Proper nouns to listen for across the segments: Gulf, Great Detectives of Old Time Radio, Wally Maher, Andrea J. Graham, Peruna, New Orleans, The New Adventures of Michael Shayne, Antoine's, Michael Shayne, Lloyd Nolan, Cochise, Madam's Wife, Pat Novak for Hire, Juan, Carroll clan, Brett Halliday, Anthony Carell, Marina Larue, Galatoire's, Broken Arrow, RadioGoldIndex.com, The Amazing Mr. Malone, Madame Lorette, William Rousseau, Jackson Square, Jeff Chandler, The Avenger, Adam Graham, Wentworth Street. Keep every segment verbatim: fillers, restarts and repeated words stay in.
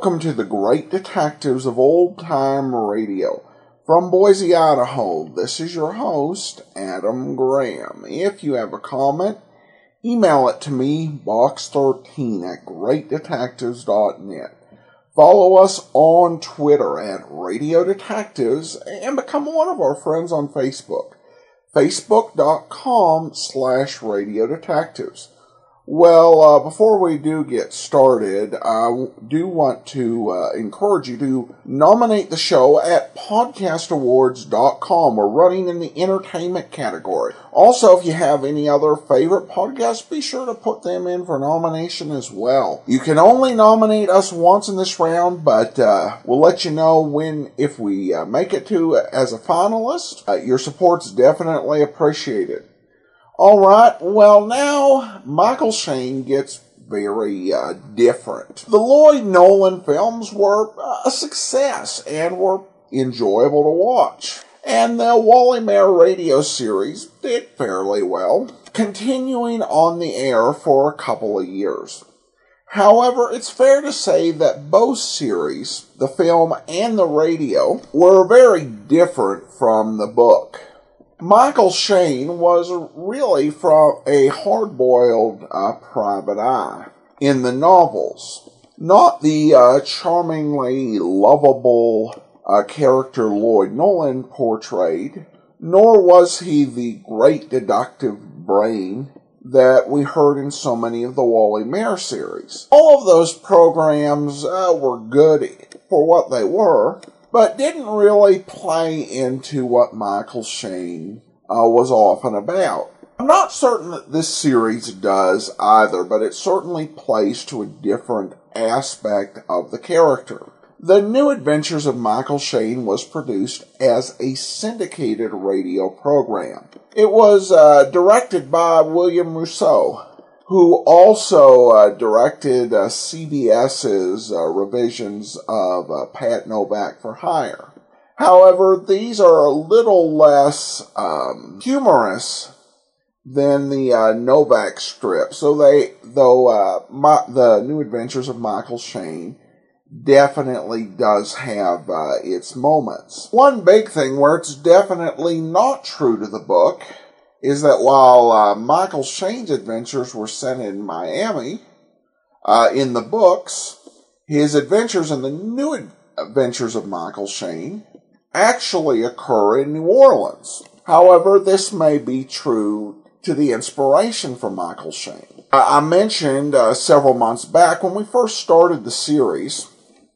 Welcome to the Great Detectives of Old Time Radio. From Boise, Idaho, this is your host, Adam Graham. If you have a comment, email it to me, box thirteen at great detectives dot net. Follow us on Twitter at Radio Detectives and become one of our friends on Facebook. Facebook.com slash Radio Detectives. Well, uh, before we do get started, I do want to uh, encourage you to nominate the show at podcast awards dot com. We're running in the entertainment category. Also, if you have any other favorite podcasts, be sure to put them in for nomination as well. You can only nominate us once in this round, but uh, we'll let you know when, if we uh, make it to uh, as a finalist. Uh, your support's definitely appreciated. All right, well now, Michael Shayne gets very uh, different. The Lloyd Nolan films were a success and were enjoyable to watch. And the Wally Maher radio series did fairly well, continuing on the air for a couple of years. However, it's fair to say that both series, the film and the radio, were very different from the book. Michael Shayne was really from a hard-boiled uh, private eye in the novels. Not the uh, charmingly lovable uh, character Lloyd Nolan portrayed, nor was he the great deductive brain that we heard in so many of the Wally Maher series. All of those programs uh, were good for what they were, but didn't really play into what Michael Shayne uh, was often about. I'm not certain that this series does either, but it certainly plays to a different aspect of the character. The New Adventures of Michael Shayne was produced as a syndicated radio program. It was uh, directed by William Rousseau, who also uh, directed uh, C B S's uh, revisions of uh, Pat Novak for Hire. However, these are a little less um, humorous than the uh, Novak strip, so they, though uh, my, the New Adventures of Michael Shayne definitely does have uh, its moments. One big thing where it's definitely not true to the book is that while uh, Michael Shayne's adventures were set in Miami, uh, in the books, his adventures in the New ad- Adventures of Michael Shayne actually occur in New Orleans. However, this may be true to the inspiration for Michael Shayne. I, I mentioned uh, several months back when we first started the series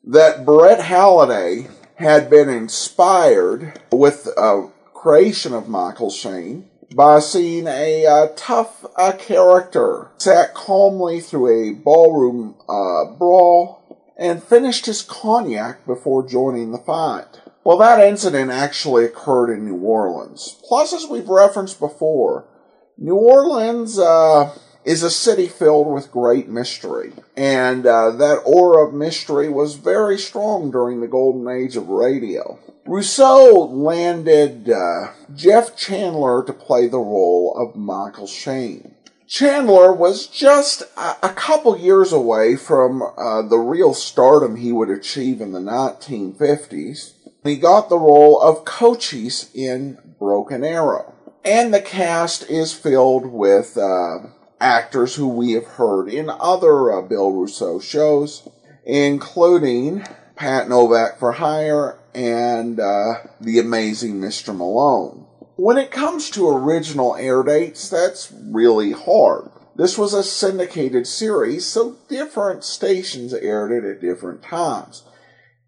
that Brett Halliday had been inspired with uh, creation of Michael Shayne by seeing a uh, tough uh, character sat calmly through a ballroom uh, brawl and finished his cognac before joining the fight. Well, that incident actually occurred in New Orleans. Plus, as we've referenced before, New Orleans uh, is a city filled with great mystery, and uh, that aura of mystery was very strong during the golden age of radio. Rousseau landed uh, Jeff Chandler to play the role of Michael Shayne. Chandler was just a, a couple years away from uh, the real stardom he would achieve in the nineteen fifties. He got the role of Cochise in Broken Arrow. And the cast is filled with uh, actors who we have heard in other uh, Bill Rousseau shows, including Pat Novak for Hire, and uh, The Amazing Mister Malone. When it comes to original air dates, that's really hard. This was a syndicated series, so different stations aired it at different times.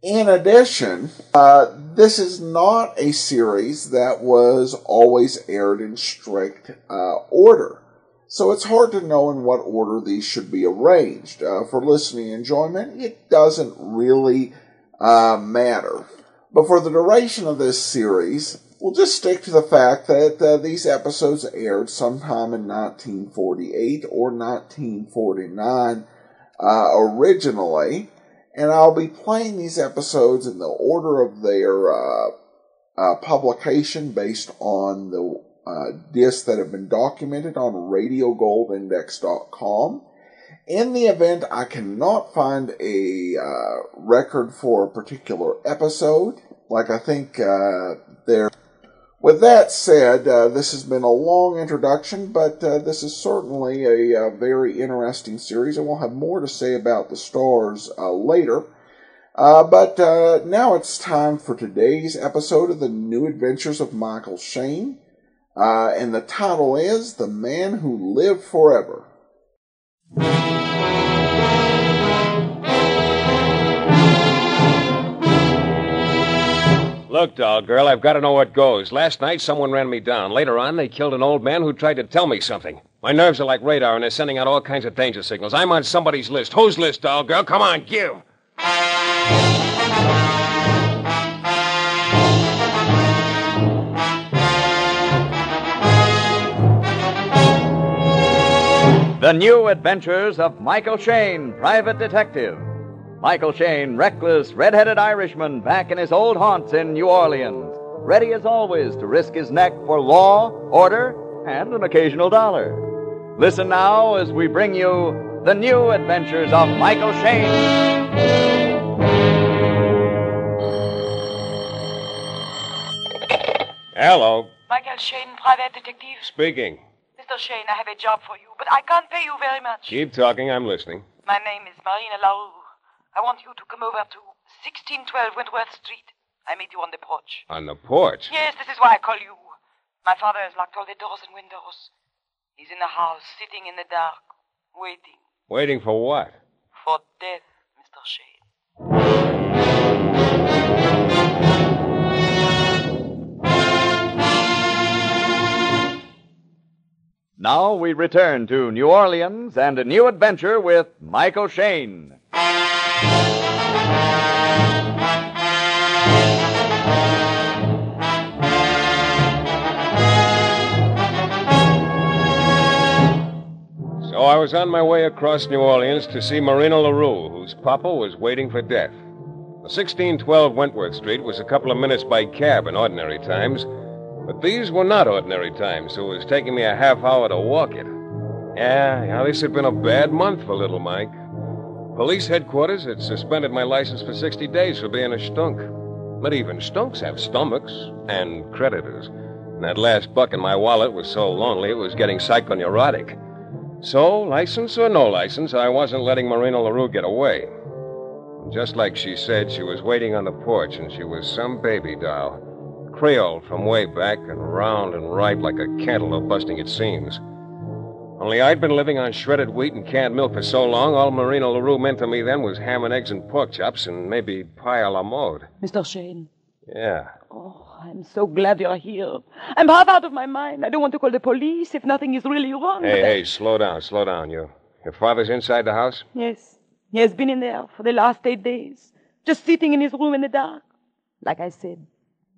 In addition, uh, this is not a series that was always aired in strict uh, order, so it's hard to know in what order these should be arranged. Uh, for listening enjoyment, it doesn't really uh, matter. But for the duration of this series, we'll just stick to the fact that uh, these episodes aired sometime in nineteen forty-eight or nineteen forty-nine uh, originally, and I'll be playing these episodes in the order of their uh, uh, publication based on the uh, discs that have been documented on radio gold index dot com In the event I cannot find a uh, record for a particular episode, like I think uh, there. With that said, uh, this has been a long introduction, but uh, this is certainly a, a very interesting series, and we'll have more to say about the stars uh, later. Uh, but uh, now it's time for today's episode of The New Adventures of Michael Shayne, uh, and the title is The Man Who Lived Forever. Look, doll girl, I've got to know what goes. Last night, someone ran me down. Later on, they killed an old man who tried to tell me something. My nerves are like radar, and they're sending out all kinds of danger signals. I'm on somebody's list. Whose list, doll girl? Come on, give. The New Adventures of Michael Shayne, Private Detective. Michael Shayne, reckless, red-headed Irishman back in his old haunts in New Orleans, ready as always to risk his neck for law, order, and an occasional dollar. Listen now as we bring you The New Adventures of Michael Shayne. Hello. Michael Shayne, private detective. Speaking. Mister Shayne, I have a job for you, but I can't pay you very much. Keep talking, I'm listening. My name is Marina Larue. I want you to come over to sixteen twelve Wentworth Street. I meet you on the porch. On the porch? Yes, this is why I call you. My father has locked all the doors and windows. He's in the house, sitting in the dark, waiting. Waiting for what? For death, Mister Shayne. Now we return to New Orleans and a new adventure with Michael Shayne. So I was on my way across New Orleans to see Marina Larue, whose papa was waiting for death. The sixteen twelve Wentworth Street was a couple of minutes by cab in ordinary times, but these were not ordinary times, so it was taking me a half hour to walk it. Yeah, yeah, this had been a bad month for little Mike. Police headquarters had suspended my license for sixty days for being a stunk. But even stunks have stomachs and creditors. And that last buck in my wallet was so lonely it was getting psychoneurotic. So, license or no license, I wasn't letting Marina Larue get away. Just like she said, she was waiting on the porch, and she was some baby doll. Creole from way back and round and ripe like a cantaloupe busting its seams. Only I'd been living on shredded wheat and canned milk for so long, all Marina Larue meant to me then was ham and eggs and pork chops and maybe pie a la mode. Mister Shayne. Yeah. Oh, I'm so glad you're here. I'm half out of my mind. I don't want to call the police if nothing is really wrong. Hey, hey, I... slow down, slow down. You, your father's inside the house? Yes. He has been in there for the last eight days, just sitting in his room in the dark. Like I said,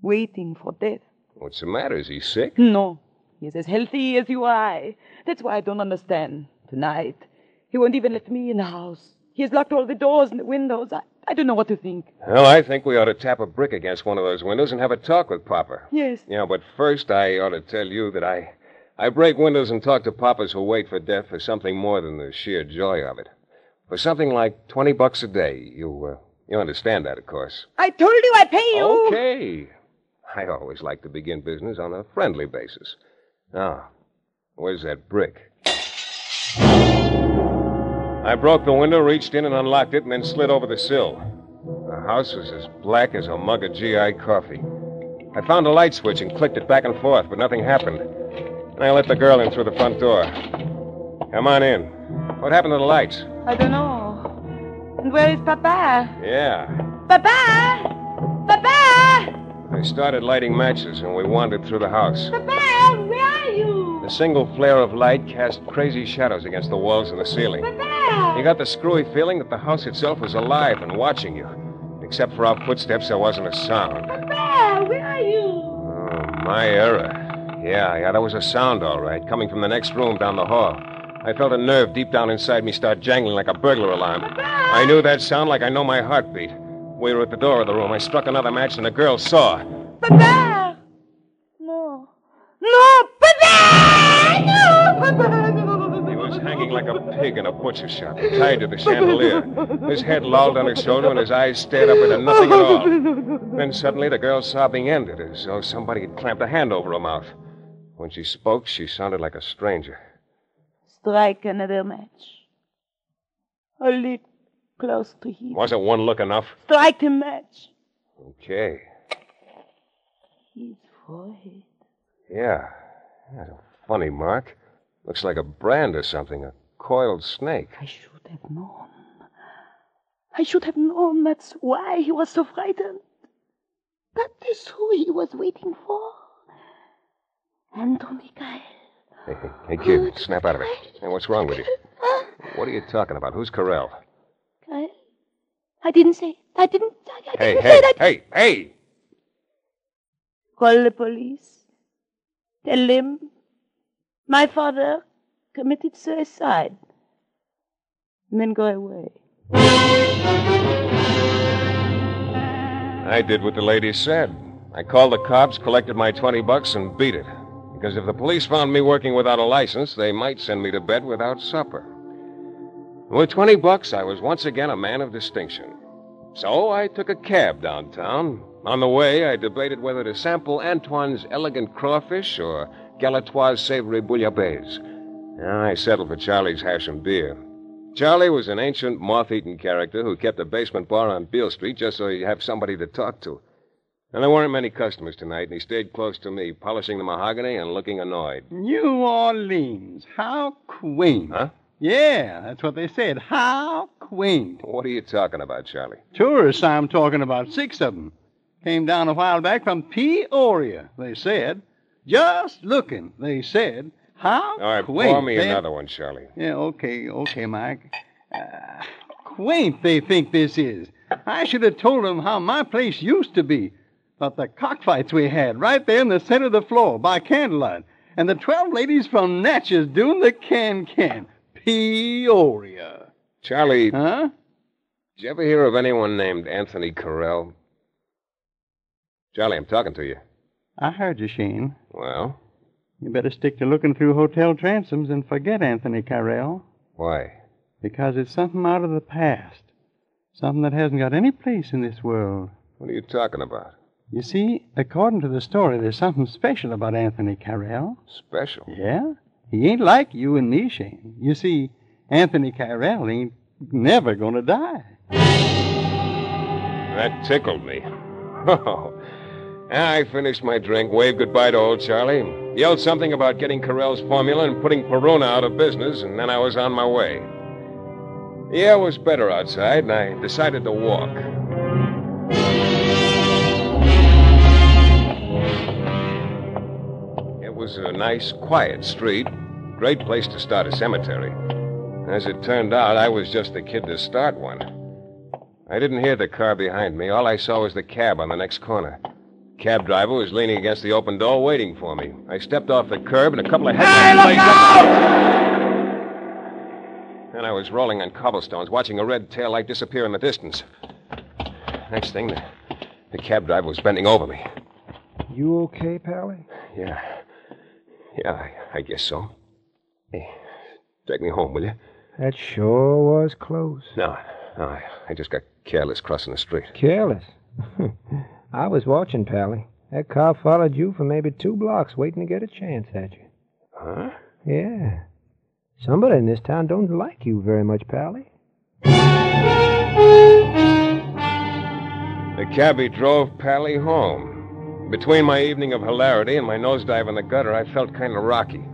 waiting for death. What's the matter? Is he sick? No. He's as healthy as you are. That's why I don't understand. Tonight, he won't even let me in the house. He has locked all the doors and the windows. I, I don't know what to think. Well, I think we ought to tap a brick against one of those windows and have a talk with Papa. Yes. Yeah, but first I ought to tell you that I, I break windows and talk to Papas who wait for death for something more than the sheer joy of it. For something like twenty bucks a day. You, uh, you understand that, of course. I told you I pay you. Okay. I always like to begin business on a friendly basis. Now, where's that brick? I broke the window, reached in and unlocked it, and then slid over the sill. The house was as black as a mug of G I coffee. I found a light switch and clicked it back and forth, but nothing happened. And I let the girl in through the front door. Come on in. What happened to the lights? I don't know. And where is Papa? Yeah. Papa! Papa! I started lighting matches, and we wandered through the house. Papa, where are you? The single flare of light cast crazy shadows against the walls and the ceiling. Papa! You got the screwy feeling that the house itself was alive and watching you. Except for our footsteps, there wasn't a sound. Papa, where are you? Oh, my error. Yeah, yeah, there was a sound, all right, coming from the next room down the hall. I felt a nerve deep down inside me start jangling like a burglar alarm. Papa! I knew that sound like I know my heartbeat. We were at the door of the room. I struck another match, and the girl saw. Papa! No. No, Papa! No, Papa! No. He was hanging shaking like a pig in a butcher shop, tied to the chandelier. His head lolled on her shoulder and his eyes stared up into nothing at all. Then suddenly the girl's sobbing ended, as though somebody had clamped a hand over her mouth. When she spoke, she sounded like a stranger. Strike another match. A little close to him. Wasn't one look enough? Strike a match. Okay. His forehead. Yeah. That's a funny mark. Looks like a brand or something, a coiled snake. I should have known. I should have known that's why he was so frightened. That is who he was waiting for. Anthony Carell. Hey, hey, hey, kid, oh, snap out of it. Hey, what's wrong with you? What are you talking about? Who's Carell? Carell? I didn't say it. I didn't, I, I hey, didn't hey, say that. Hey, hey, hey! Call the police. Tell them my father committed suicide. And then go away. I did what the lady said. I called the cops, collected my twenty bucks, and beat it. Because if the police found me working without a license, they might send me to bed without supper. With twenty bucks, I was once again a man of distinction. So I took a cab downtown. On the way, I debated whether to sample Antoine's elegant crawfish or Galatoire's savory bouillabaisse. I settled for Charlie's hash and beer. Charlie was an ancient, moth-eaten character who kept a basement bar on Beale Street just so he'd have somebody to talk to. And there weren't many customers tonight, and he stayed close to me, polishing the mahogany and looking annoyed. New Orleans. How quaint. Huh? Yeah, that's what they said. How quaint. What are you talking about, Charlie? Tourists I'm talking about. Six of them. Came down a while back from Peoria, they said. Just looking, they said. How quaint. All right, quaint. Pour me they... another one, Charlie. Yeah, okay, okay, Mike. Uh, quaint they think this is. I should have told them how my place used to be. But the cockfights we had right there in the center of the floor by candlelight. And the twelve ladies from Natchez doing the can-can. Peoria. Charlie. Huh? Did you ever hear of anyone named Anthony Carell? Charlie, I'm talking to you. I heard you, Shane. Well? You better stick to looking through hotel transoms and forget Anthony Carell. Why? Because it's something out of the past. Something that hasn't got any place in this world. What are you talking about? You see, according to the story, there's something special about Anthony Carell. Special? Yeah. He ain't like you and me, Shane. You see, Anthony Carell ain't never going to die. That tickled me. Oh. I finished my drink, waved goodbye to old Charlie, yelled something about getting Carell's formula and putting Peruna out of business, and then I was on my way. The air was better outside, and I decided to walk. It was a nice, quiet street. Great place to start a cemetery. As it turned out, I was just the kid to start one. I didn't hear the car behind me. All I saw was the cab on the next corner. Cab driver was leaning against the open door waiting for me. I stepped off the curb and a couple of headlights... Hey, look out! And I was rolling on cobblestones, watching a red taillight disappear in the distance. Next thing, the, the cab driver was bending over me. You okay, Pally? Yeah. Yeah, I, I guess so. Hey, take me home, will you? That sure was close. No, no, I, I just got careless crossing the street. Careless? I was watching, Pally. That car followed you for maybe two blocks, waiting to get a chance at you. Huh? Yeah. Somebody in this town don't like you very much, Pally. The cabbie drove Pally home. Between my evening of hilarity and my nosedive in the gutter, I felt kind of rocky.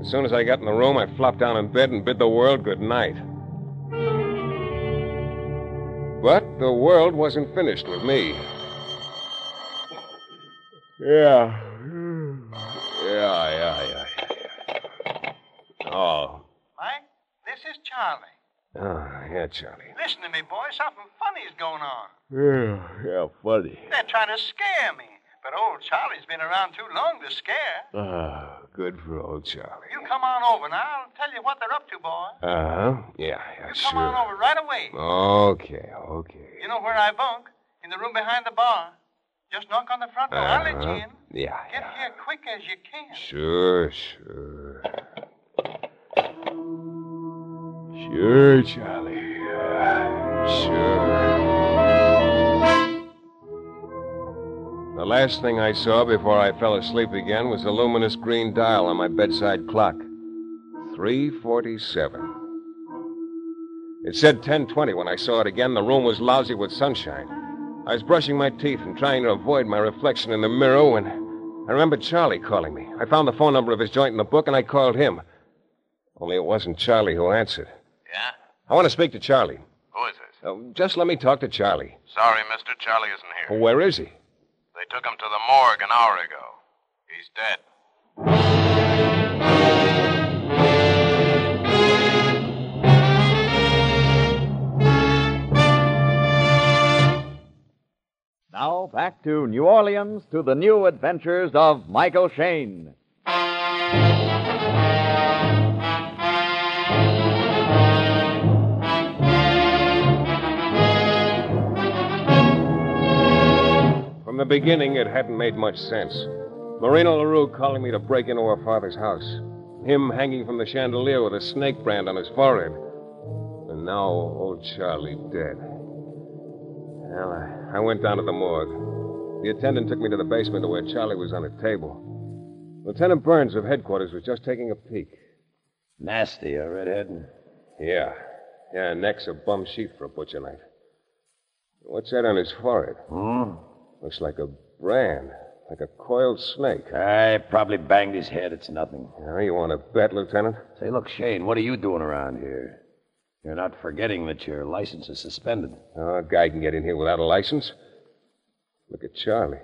As soon as I got in the room, I flopped down in bed and bid the world good night. But the world wasn't finished with me. Yeah. Yeah, yeah, yeah, yeah. Oh. Mike, this is Charlie. Oh, yeah, Charlie. Listen to me, boy. Something funny's going on. Yeah, yeah, funny. They're trying to scare me. But old Charlie's been around too long to scare. Ah, oh, good for old Charlie. You come on over, and I'll tell you what they're up to, boy. Uh-huh. Yeah, yeah, you sure. Come on over right away. Okay, okay. You know where I bunk? In the room behind the bar. Just knock on the front door. Uh-huh. I'll let you in. Yeah, Get yeah. here quick as you can. Sure, sure. Sure, Charlie. Sure. The last thing I saw before I fell asleep again was a luminous green dial on my bedside clock. three forty-seven. It said ten twenty when I saw it again. The room was lousy with sunshine. I was brushing my teeth and trying to avoid my reflection in the mirror when I remembered Charlie calling me. I found the phone number of his joint in the book, and I called him. Only it wasn't Charlie who answered. Yeah? I want to speak to Charlie. Who is this? Uh, just let me talk to Charlie. Sorry, mister. Charlie isn't here. Where is he? They took him to the morgue an hour ago. He's dead. Now back to New Orleans to the new adventures of Michael Shayne. From the beginning, it hadn't made much sense. Marina Larue calling me to break into her father's house. Him hanging from the chandelier with a snake brand on his forehead. And now old Charlie dead. Well, I went down to the morgue. The attendant took me to the basement to where Charlie was on a table. Lieutenant Burns of headquarters was just taking a peek. Nasty, a redhead. Yeah. Yeah, neck's a bum sheep for a butcher knife. What's that on his forehead? Hmm? Looks like a brand, like a coiled snake. I probably banged his head. It's nothing. Now, you want to bet, Lieutenant? Say, look, Shane, what are you doing around here? You're not forgetting that your license is suspended. Oh, a guy can get in here without a license. Look at Charlie.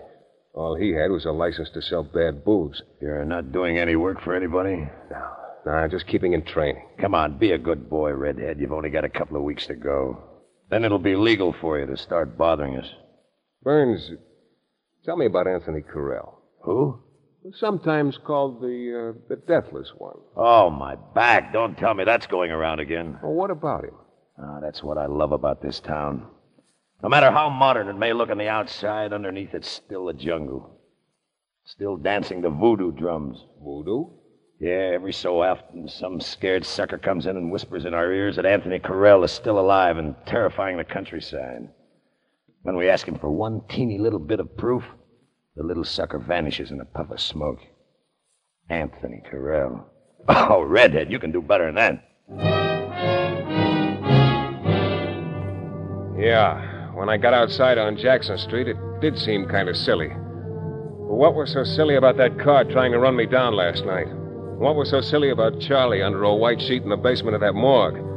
All he had was a license to sell bad booze. You're not doing any work for anybody? No, no, just keeping in training. Come on, be a good boy, redhead. You've only got a couple of weeks to go. Then it'll be legal for you to start bothering us. Burns... Tell me about Anthony Carell. Who? Sometimes called the uh, the Deathless One. Oh, my back. Don't tell me that's going around again. Well, what about him? Ah, oh, that's what I love about this town. No matter how modern it may look on the outside, underneath it's still a jungle. Still dancing to voodoo drums. Voodoo? Yeah, every so often some scared sucker comes in and whispers in our ears that Anthony Carell is still alive and terrifying the countryside. When we ask him for one teeny little bit of proof, the little sucker vanishes in a puff of smoke. Anthony Carell. Oh, redhead, you can do better than that. Yeah, when I got outside on Jackson Street, it did seem kind of silly. But what was so silly about that car trying to run me down last night? What was so silly about Charlie under a white sheet in the basement of that morgue?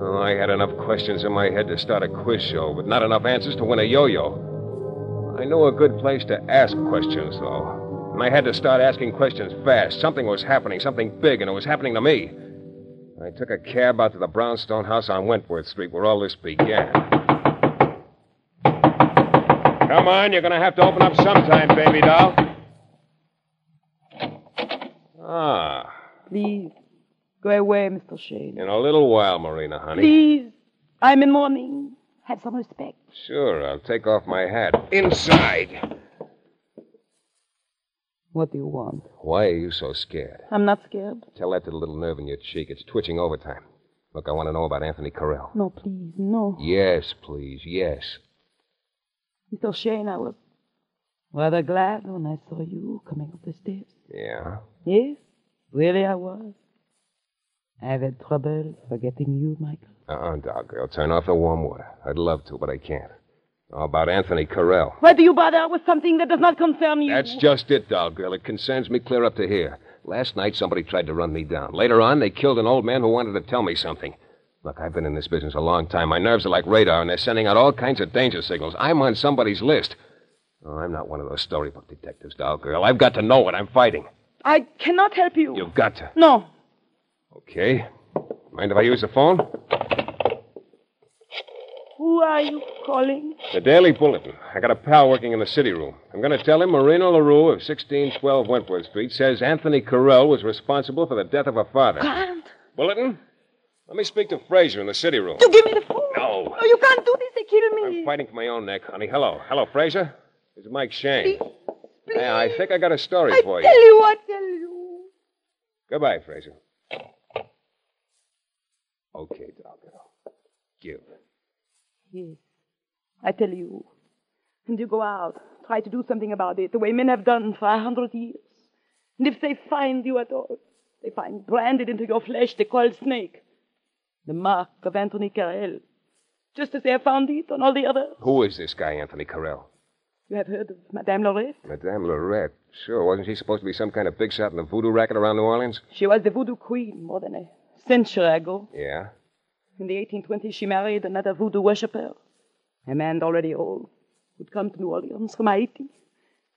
Oh, I had enough questions in my head to start a quiz show, but not enough answers to win a yo-yo. I knew a good place to ask questions, though. And I had to start asking questions fast. Something was happening, something big, and it was happening to me. I took a cab out to the brownstone house on Wentworth Street where all this began. Come on, you're going to have to open up sometime, baby doll. Ah. Please. Go away, Mister Shayne. In a little while, Marina, honey. Please. I'm in mourning. Have some respect. Sure, I'll take off my hat. Inside. What do you want? Why are you so scared? I'm not scared. Tell that to the little nerve in your cheek. It's twitching overtime. Look, I want to know about Anthony Carell. No, please, no. Yes, please, yes. Mister Shayne, I was rather glad when I saw you coming up the stairs. Yeah? Yes, really I was. I've had trouble forgetting you, Michael. Uh-uh, dog girl. Turn off the warm water. I'd love to, but I can't. How about Anthony Carell? Why do you bother with something that does not concern you? That's just it, dog girl. It concerns me clear up to here. Last night, somebody tried to run me down. Later on, they killed an old man who wanted to tell me something. Look, I've been in this business a long time. My nerves are like radar, and they're sending out all kinds of danger signals. I'm on somebody's list. Oh, I'm not one of those storybook detectives, dog girl. I've got to know what I'm fighting. I cannot help you. You've got to. No. Okay. Mind if I use the phone? Who are you calling? The Daily Bulletin. I got a pal working in the city room. I'm going to tell him Marina Larue of sixteen twelve Wentworth Street says Anthony Carell was responsible for the death of her father. Can't. Bulletin? Let me speak to Fraser in the city room. You give me the phone. No. No, you can't do this. They kill me. I'm fighting for my own neck, honey. Hello. Hello, Fraser. This is Mike Shayne. Please, please. Yeah, I think I got a story I for you. I tell you, I tell you. Goodbye, Fraser. Okay, Doctor. Give. Yes. I tell you. And you go out, try to do something about it, the way men have done for a hundred years. And if they find you at all, they find branded into your flesh the coiled snake, the mark of Anthony Carell, just as they have found it on all the others. Who is this guy, Anthony Carell? You have heard of Madame Lorette? Madame Lorette? Sure. Wasn't she supposed to be some kind of big shot in the voodoo racket around New Orleans? She was the voodoo queen more than a century ago. Yeah? In the eighteen twenties, she married another voodoo worshiper, a man already old, who'd come to New Orleans from Haiti.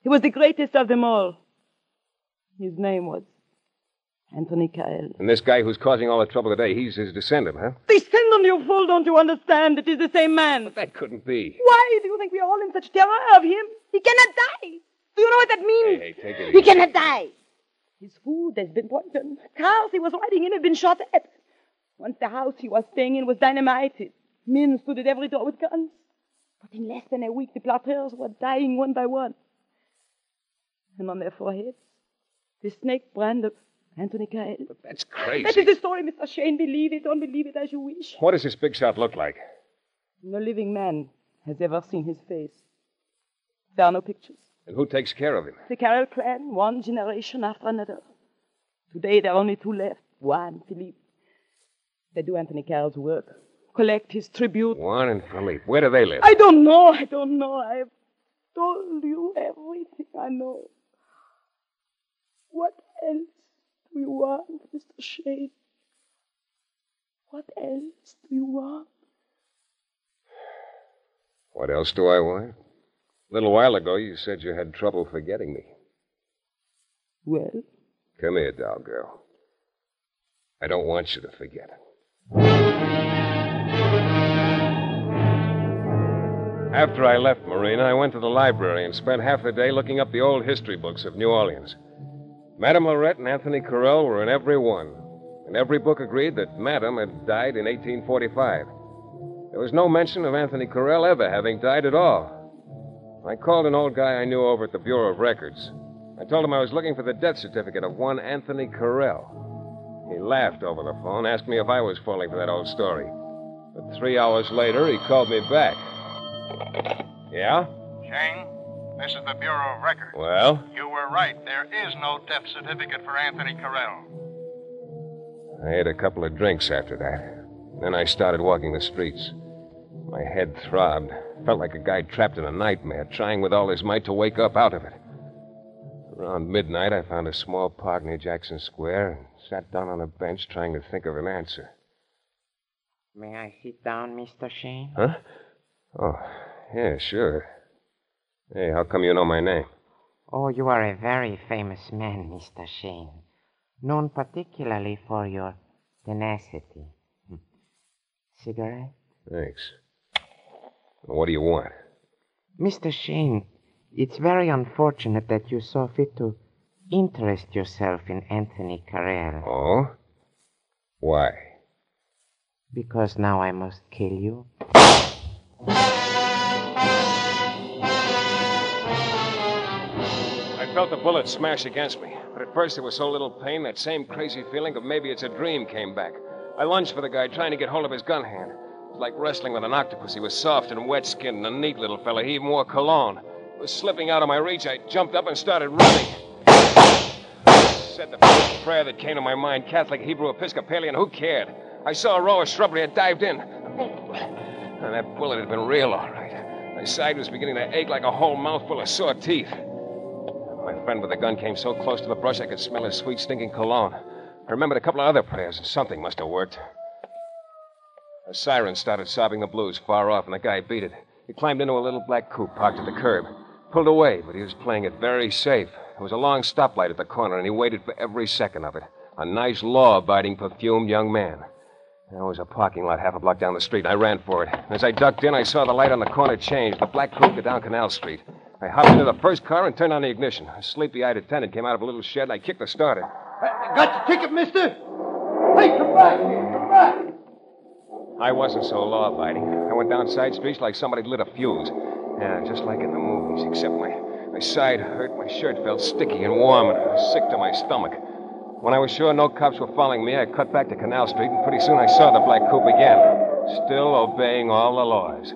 He was the greatest of them all. His name was Anthony Carell. And this guy who's causing all the trouble today, he's his descendant, huh? Descendant, you fool, don't you understand? It is the same man. But that couldn't be. Why do you think we are all in such terror of him? He cannot die. Do you know what that means? Hey, hey, take it easy. He cannot die. His food has been poisoned. Cars he was riding in have been shot at. Once the house he was staying in was dynamited. Men stood at every door with guns. But in less than a week, the plotters were dying one by one. And on their foreheads, the snake brand of Anthony Carell. But that's crazy. That is the story, Mister Shayne. Believe it, don't believe it as you wish. What does this big shot look like? No living man has ever seen his face. There are no pictures. And who takes care of him? The Carroll clan, one generation after another. Today there are only two left, Juan, Philippe. They do Anthony Carell's work. Collect his tribute. Juan and Philippe. Where do they live? I don't know. I don't know. I've told you everything I know. What else do you want, Mister Shayne? What else do you want? What else do I want? A little while ago, you said you had trouble forgetting me. Well? Come here, doll girl. I don't want you to forget it. After I left Marina, I went to the library and spent half the day looking up the old history books of New Orleans. Madame Lorette and Anthony Carell were in every one, and every book agreed that Madame had died in eighteen forty-five. There was no mention of Anthony Carell ever having died at all. I called an old guy I knew over at the Bureau of Records. I told him I was looking for the death certificate of one Anthony Carell. He laughed over the phone, asked me if I was falling for that old story. But three hours later, he called me back. Yeah? Shane, this is the Bureau of Records. Well? You were right. There is no death certificate for Anthony Carell. I had a couple of drinks after that. Then I started walking the streets. My head throbbed. Felt like a guy trapped in a nightmare, trying with all his might to wake up out of it. Around midnight, I found a small park near Jackson Square and sat down on a bench trying to think of an answer. May I sit down, Mister Shayne? Huh? Oh, yeah, sure. Hey, how come you know my name? Oh, you are a very famous man, Mister Shayne. Known particularly for your tenacity. Cigarette? Thanks. Well, what do you want? Mister Shayne, it's very unfortunate that you saw fit to interest yourself in Anthony Carell. Oh? Why? Because now I must kill you. I felt the bullet smash against me, but at first there was so little pain, that same crazy feeling of maybe it's a dream came back. I lunged for the guy, trying to get hold of his gun hand. It was like wrestling with an octopus. He was soft and wet-skinned and a neat little fella. He even wore cologne. It was slipping out of my reach. I jumped up and started running. I said the first prayer that came to my mind, Catholic, Hebrew, Episcopalian, who cared? I saw a row of shrubbery and dived in. And that bullet had been real, all right. My side was beginning to ache like a whole mouthful of sore teeth. My friend with the gun came so close to the brush I could smell his sweet, stinking cologne. I remembered a couple of other prayers, and something must have worked. A siren started sobbing the blues far off, and the guy beat it. He climbed into a little black coupe parked at the curb. Pulled away, but he was playing it very safe. There was a long stoplight at the corner, and he waited for every second of it. A nice, law-abiding, perfumed young man. There was a parking lot half a block down the street. I ran for it. As I ducked in, I saw the light on the corner change. The black coupe got down Canal Street. I hopped into the first car and turned on the ignition. A sleepy-eyed attendant came out of a little shed, and I kicked the starter. I got your ticket, mister. Hey, come back. Come back. I wasn't so law-abiding. I went down side streets like somebody lit a fuse. Yeah, just like in the movies, except my, my side hurt, my shirt felt sticky and warm, and I was sick to my stomach. When I was sure no cops were following me, I cut back to Canal Street, and pretty soon I saw the black coupe again, still obeying all the laws.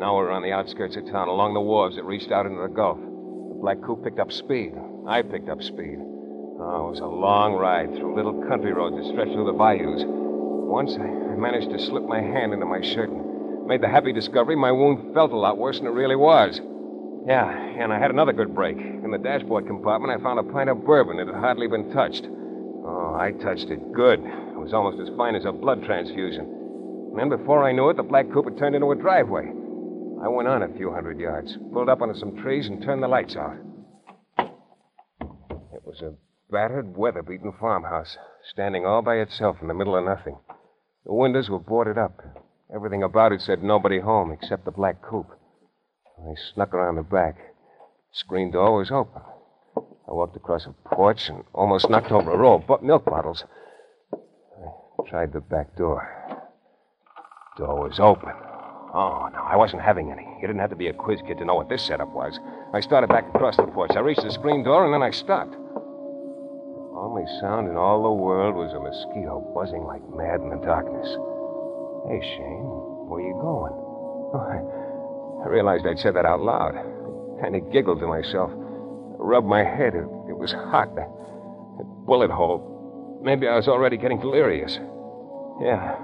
Now we're on the outskirts of town, along the wharves that reached out into the Gulf. The black coupe picked up speed. I picked up speed. Oh, it was a long ride through little country roads that stretched through the bayous. Once, I managed to slip my hand into my shirt and made the happy discovery my wound felt a lot worse than it really was. Yeah, and I had another good break. In the dashboard compartment, I found a pint of bourbon that had hardly been touched. Oh, I touched it good. It was almost as fine as a blood transfusion. And then before I knew it, the black coupe had turned into a driveway. I went on a few hundred yards, pulled up onto some trees, and turned the lights out. It was a battered, weather-beaten farmhouse, standing all by itself in the middle of nothing. The windows were boarded up. Everything about it said nobody home except the black coupe. I snuck around the back. The screen door was open. I walked across a porch and almost knocked over a row of bu- milk bottles. I tried the back door. Door was open. Oh, no, I wasn't having any. You didn't have to be a quiz kid to know what this setup was. I started back across the porch. I reached the screen door, and then I stopped. The only sound in all the world was a mosquito buzzing like mad in the darkness. Hey, Shane, where are you going? Oh, I realized I'd said that out loud. I kind of giggled to myself. Rubbed my head. It, it was hot. A bullet hole. Maybe I was already getting delirious. Yeah.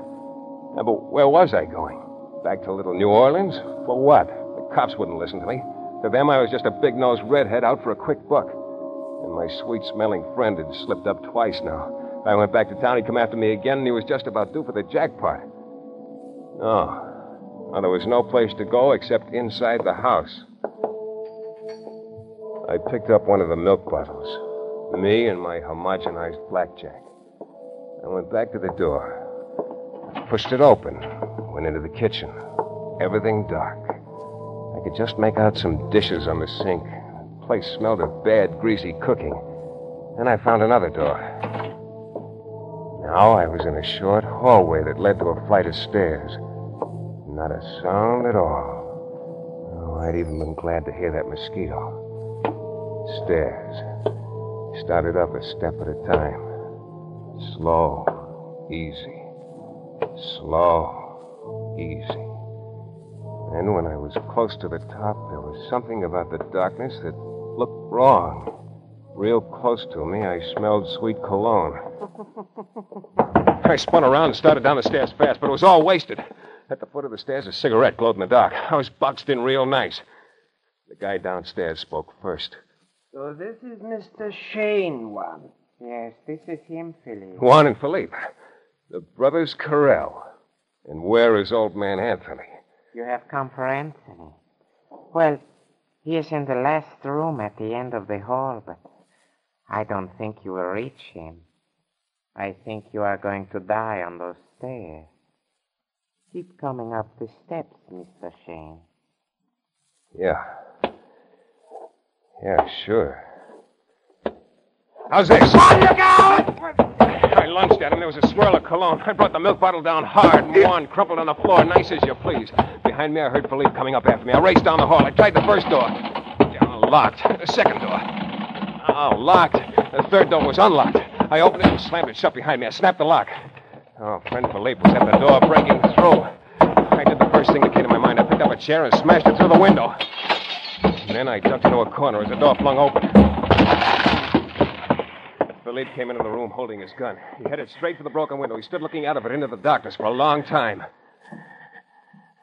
yeah. But where was I going? Back to little New Orleans? For what? The cops wouldn't listen to me. To them, I was just a big-nosed redhead out for a quick buck. And my sweet-smelling friend had slipped up twice now. If I went back to town, he'd come after me again, and he was just about due for the jackpot. No. Well, there was no place to go except inside the house. I picked up one of the milk bottles, me and my homogenized blackjack. I went back to the door, pushed it open, went into the kitchen. Everything dark. I could just make out some dishes on the sink. The place smelled of bad, greasy cooking. Then I found another door. Now I was in a short hallway that led to a flight of stairs. Not a sound at all. Oh, I'd even been glad to hear that mosquito. Stairs. Started up a step at a time. Slow. Easy. Slow. Easy. And when I was close to the top, there was something about the darkness that looked wrong. Real close to me, I smelled sweet cologne. I spun around and started down the stairs fast, but it was all wasted. At the foot of the stairs, a cigarette glowed in the dark. I was boxed in real nice. The guy downstairs spoke first. So this is Mister Shayne, Juan. Yes, this is him, Philippe. Juan and Philippe. The brothers Carell. And where is old man Anthony? You have come for Anthony. Well, he is in the last room at the end of the hall, but I don't think you will reach him. I think you are going to die on those stairs. Keep coming up the steps, Mister Shayne. Yeah. Yeah, sure. How's this? On the go! I lunged at him. There was a swirl of cologne. I brought the milk bottle down hard, and Juan crumpled on the floor, nice as you please. Behind me, I heard Philippe coming up after me. I raced down the hall. I tried the first door. Down, locked. The second door. Oh, locked. The third door was unlocked. I opened it and slammed it shut behind me. I snapped the lock. Oh, friend Philippe was at the door, breaking through. I did the first thing that came to my mind. I picked up a chair and smashed it through the window. And then I ducked into a corner as the door flung open. Philippe came into the room holding his gun. He headed straight for the broken window. He stood looking out of it into the darkness for a long time.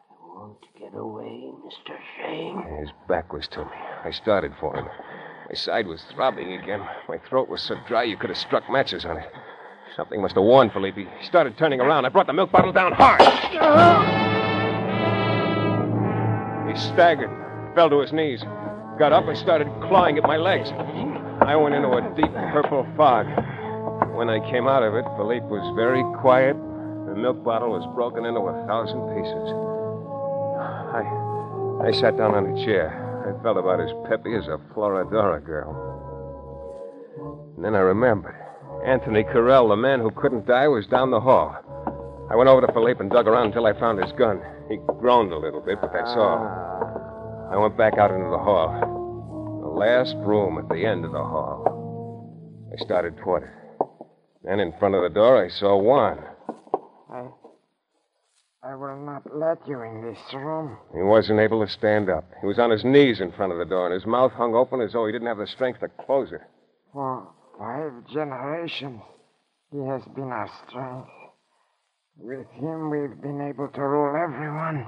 You won't get away, Mister Shayne. His back was to me. I started for him. My side was throbbing again. My throat was so dry you could have struck matches on it. Something must have warned Philippe. He started turning around. I brought the milk bottle down hard. He staggered. Fell to his knees, got up and started clawing at my legs. I went into a deep purple fog. When I came out of it, Philippe was very quiet. The milk bottle was broken into a thousand pieces. I I sat down on a chair. I felt about as peppy as a Floridora girl. And then I remembered. Anthony Carell, the man who couldn't die, was down the hall. I went over to Philippe and dug around until I found his gun. He groaned a little bit, but that's all. I went back out into the hall. The last room at the end of the hall. I started toward it. And in front of the door, I saw Juan. I... I will not let you in this room. He wasn't able to stand up. He was on his knees in front of the door, and his mouth hung open as though he didn't have the strength to close it. For five generations, he has been our strength. With him, we've been able to rule everyone.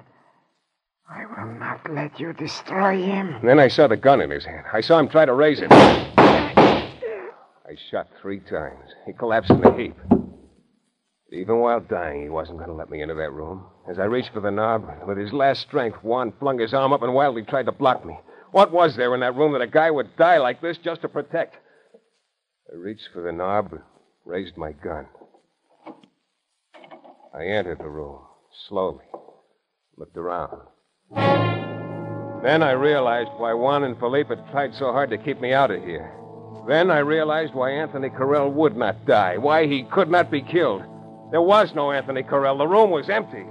I will not let you destroy him. And then I saw the gun in his hand. I saw him try to raise it. I shot three times. He collapsed in a heap. Even while dying, he wasn't going to let me into that room. As I reached for the knob, with his last strength, Juan flung his arm up and wildly tried to block me. What was there in that room that a guy would die like this just to protect? I reached for the knob, raised my gun. I entered the room, slowly, looked around. Then I realized why Juan and Philippe had tried so hard to keep me out of here. Then I realized why Anthony Carell would not die, why he could not be killed. There was no Anthony Carell. The room was empty.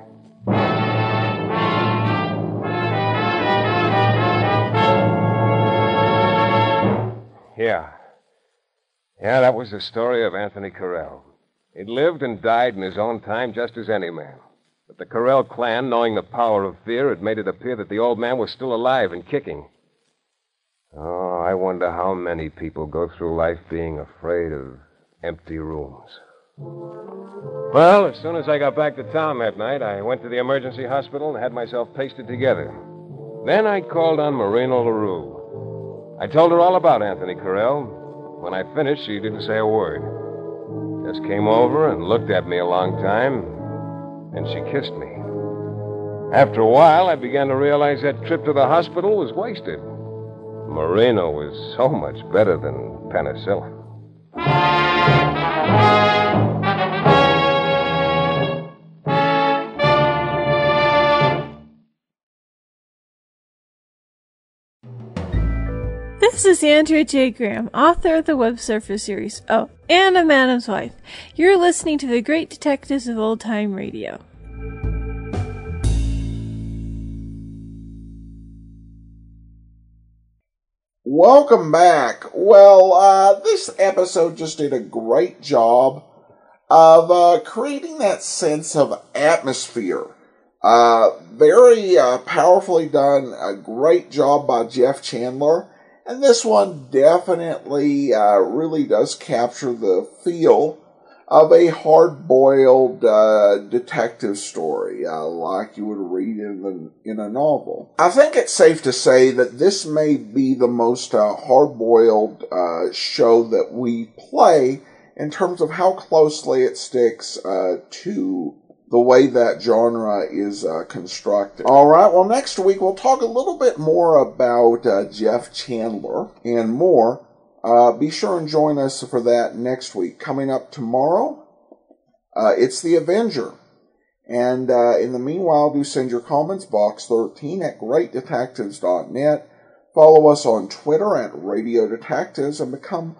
Yeah. Yeah, that was the story of Anthony Carell. He'd lived and died in his own time just as any man. But the Carell clan, knowing the power of fear, had made it appear that the old man was still alive and kicking. Oh, I wonder how many people go through life being afraid of empty rooms. Well, as soon as I got back to town that night, I went to the emergency hospital and had myself pasted together. Then I called on Marina Larue. I told her all about Anthony Carell. When I finished, she didn't say a word. Just came over and looked at me a long time, and she kissed me. After a while, I began to realize that trip to the hospital was wasted. Marina was so much better than penicillin. This is Andrea J. Graham, author of the Web Surfer series, oh, and a Madam's Wife. You're listening to the Great Detectives of Old Time Radio. Welcome back. Well, uh, this episode just did a great job of uh, creating that sense of atmosphere. Uh, very uh, powerfully done. A great job by Jeff Chandler. And this one definitely uh, really does capture the feel of a hard-boiled uh, detective story, uh, like you would read in, the, in a novel. I think it's safe to say that this may be the most uh, hard-boiled uh, show that we play in terms of how closely it sticks uh, to the way that genre is uh, constructed. All right, well, next week we'll talk a little bit more about uh, Jeff Chandler and more. Uh, be sure and join us for that next week. Coming up tomorrow, uh, it's The Avenger. And uh, in the meanwhile, do send your comments, box thirteen at great detectives dot net. Follow us on Twitter at Radio Detectives and become